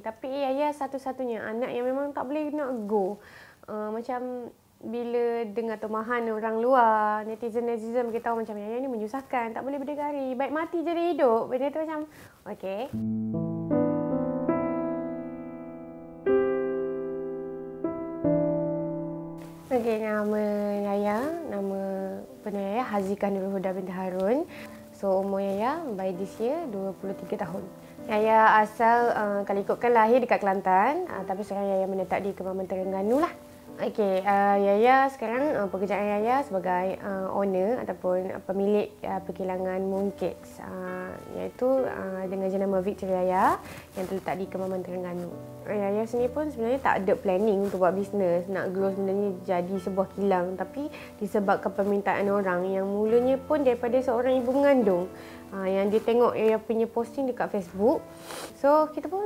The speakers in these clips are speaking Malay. Tapi Yaya satu-satunya anak yang memang tak boleh nak go. Macam bila dengar termahan orang luar, netizen-netizen beritahu macam Yaya ni menyusahkan, tak boleh berdegari, baik mati jadi hidup. Benda tu macam okey. Okey, nama Yaya, nama penuh Yaya Haziqah Nurul Huda binti Harun. So umur Yaya by this year 23 tahun. Yaya asal kalau ikutkan lahir dekat Kelantan, tapi sekarang Yaya menetap di Kemaman Terengganu lah. Okey, Yaya sekarang pekerjaan Yaya sebagai owner ataupun pemilik perkilangan mooncakes, iaitu dengan jenama Victory Yaya yang terletak di Kemaman Terengganu. Yaya sendiri pun sebenarnya tak ada planning untuk buat bisnes, nak grow sebenarnya jadi sebuah kilang, tapi disebabkan permintaan orang yang mulanya pun daripada seorang ibu mengandung. Yang dia tengok Yaya punya posting dekat Facebook. So kita pun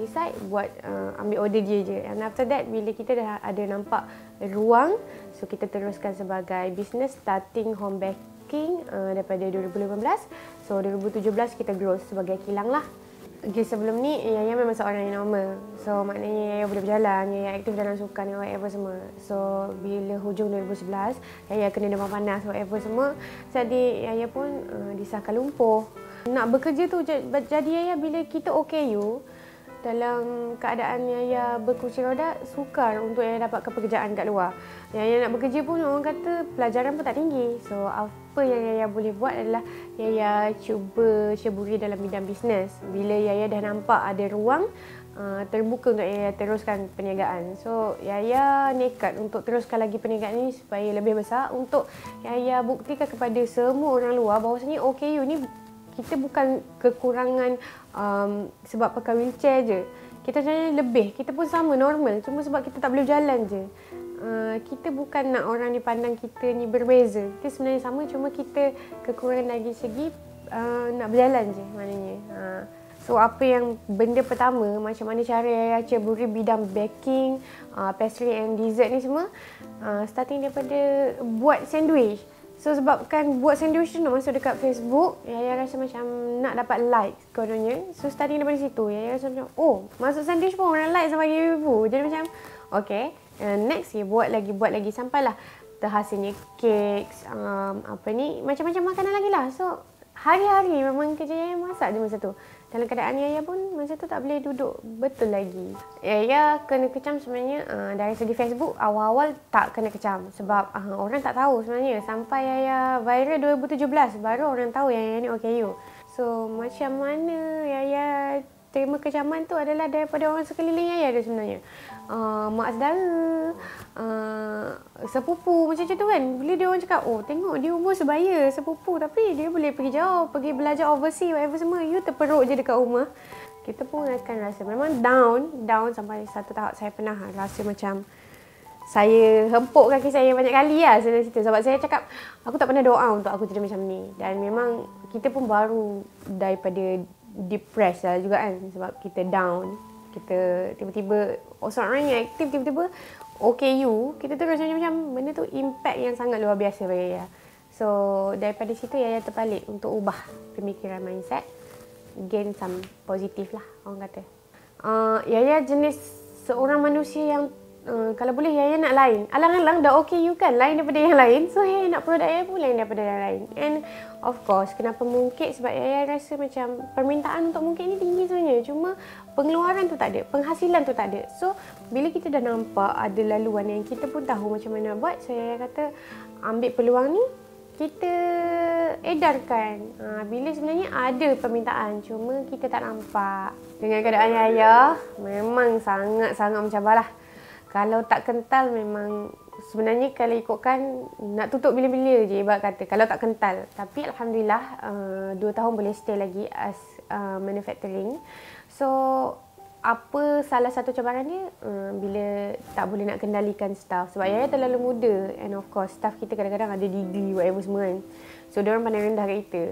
decide buat ambil order dia je. And after that, bila kita dah ada nampak ruang, so kita teruskan sebagai business starting home baking daripada 2015. So 2017 kita grow sebagai kilang lah. Okay, sebelum ni Yaya memang seorang yang normal. So maknanya Yaya boleh berjalan, Yaya aktif dalam sukan, whatever semua. So bila hujung 2011, Yaya kena demam panas, whatever semua. Jadi Yaya pun disahkan lumpuh. Nak bekerja tu jadi Yaya bila kita OKU, dalam keadaan Yaya berkursi roda, sukar untuk Yaya dapatkan pekerjaan kat luar. Yaya nak bekerja pun orang kata pelajaran pun tak tinggi. So apa yang Yaya boleh buat adalah Yaya cuba ceburi dalam bidang bisnes. Bila Yaya dah nampak ada ruang terbuka untuk Yaya teruskan perniagaan. So Yaya nekat untuk teruskan lagi perniagaan ini supaya lebih besar, untuk Yaya buktikan kepada semua orang luar bahawasanya OKU ni kita bukan kekurangan sebab pakai wheelchair je. Kita sebenarnya lebih, kita pun sama normal, cuma sebab kita tak boleh berjalan je. Kita bukan nak orang ni pandang kita ni berbeza. Kita sebenarnya sama, cuma kita kekurangan lagi segi nak berjalan je maknanya. So apa yang benda pertama, macam mana cara Yaya ceburi bidang baking, pastry and dessert ni semua, starting daripada buat sandwich. So sebabkan buat sandwich tu nak masuk dekat Facebook, Yaya rasa macam nak dapat like kononnya. So starting daripada situ, Yaya rasa macam oh, masuk sandwich pun orang like sebagai ibu. Jadi macam okay, next dia buat lagi sampailah terhasilnya cakes, apa ni, macam-macam makanan lagi lah. So hari-hari memang kerja Yaya masak je masa tu. Dalam keadaan Yaya pun masa tu tak boleh duduk betul lagi. Yaya kena kecam sebenarnya dari segi Facebook. Awal-awal tak kena kecam sebab orang tak tahu sebenarnya. Sampai Yaya viral 2017 baru orang tahu Yaya ni OKU. So macam mana Yaya terima kecaman tu adalah daripada orang sekeliling Yaya dia sebenarnya. Mak saudara, sepupu macam tu kan. Bila dia orang cakap, oh tengok dia umur sebaya sepupu tapi dia boleh pergi jauh, pergi belajar overseas, whatever semua. You terperuk je dekat rumah. Kita pun akan rasa memang down sampai satu tahap saya pernah rasa macam saya hempuk kaki saya banyak kali lah selain situ. Sebab saya cakap aku tak pernah doa untuk aku jadi macam ni. Dan memang kita pun baru daripada depressed lah juga kan. Sebab kita down, kita tiba-tiba seorang yang aktif tiba-tiba OKU, kita terus macam benda tu impact yang sangat luar biasa bagi Yaya. So daripada situ Yaya terbalik untuk ubah pemikiran, mindset, gain some positif lah orang kata. Yaya jenis seorang manusia yang kalau boleh Yaya nak lain. Alang-alang dah OKU kan, lain daripada yang lain. So Yaya nak produk Yaya pun lain daripada yang lain. And of course, kenapa mooncake? Sebab Yaya rasa macam permintaan untuk mooncake ni tinggi sebenarnya, cuma pengeluaran tu tak ada, penghasilan tu tak ada. So bila kita dah nampak ada laluan yang kita pun tahu macam mana buat, so Yaya kata ambil peluang ni, kita edarkan. Bila sebenarnya ada permintaan, cuma kita tak nampak. Dengan keadaan Yaya memang sangat-sangat mencabarlah. Kalau tak kental memang sebenarnya kalau ikutkan nak tutup bila-bila je ibarat kata, kalau tak kental. Tapi alhamdulillah 2 tahun boleh stay lagi as manufacturing. So apa salah satu cabaran dia, bila tak boleh nak kendalikan staff. Sebab Yaya terlalu muda, and of course staff kita kadang-kadang ada degree whatever semua kan. So diorang pandang rendah kat kita.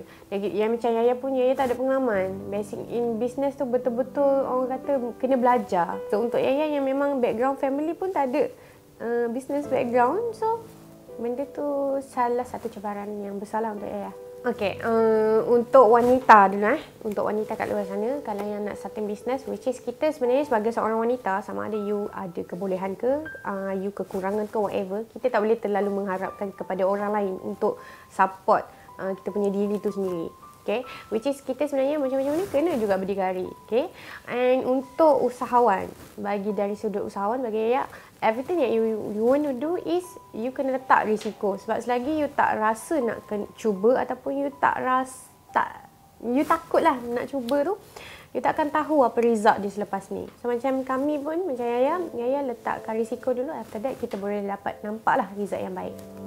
Yang macam Yaya pun, Yaya tak ada pengalaman. Basic in business tu betul-betul orang kata kena belajar. So untuk Yaya yang memang background family pun tak ada business background, so benda tu salah satu cabaran yang besar lah untuk Yaya. Okey, untuk wanita dulu untuk wanita kat luar sana, kalau yang nak starting business, which is kita sebenarnya sebagai seorang wanita, sama ada you ada kebolehan ke, you kekurangan ke, whatever, kita tak boleh terlalu mengharapkan kepada orang lain untuk support kita punya diri tu sendiri. Okay, which is kita sebenarnya macam-macam ni kena juga berdikari. Okay, and untuk usahawan, bagi dari sudut usahawan, bagi Yaya, everything that you want to do is you kena letak risiko. Sebab selagi you tak rasa nak cuba, ataupun you tak rasa, you takutlah nak cuba tu, you tak akan tahu apa result dia selepas ni. So macam kami pun, macam Yaya letakkan risiko dulu, after that kita boleh dapat nampaklah result yang baik.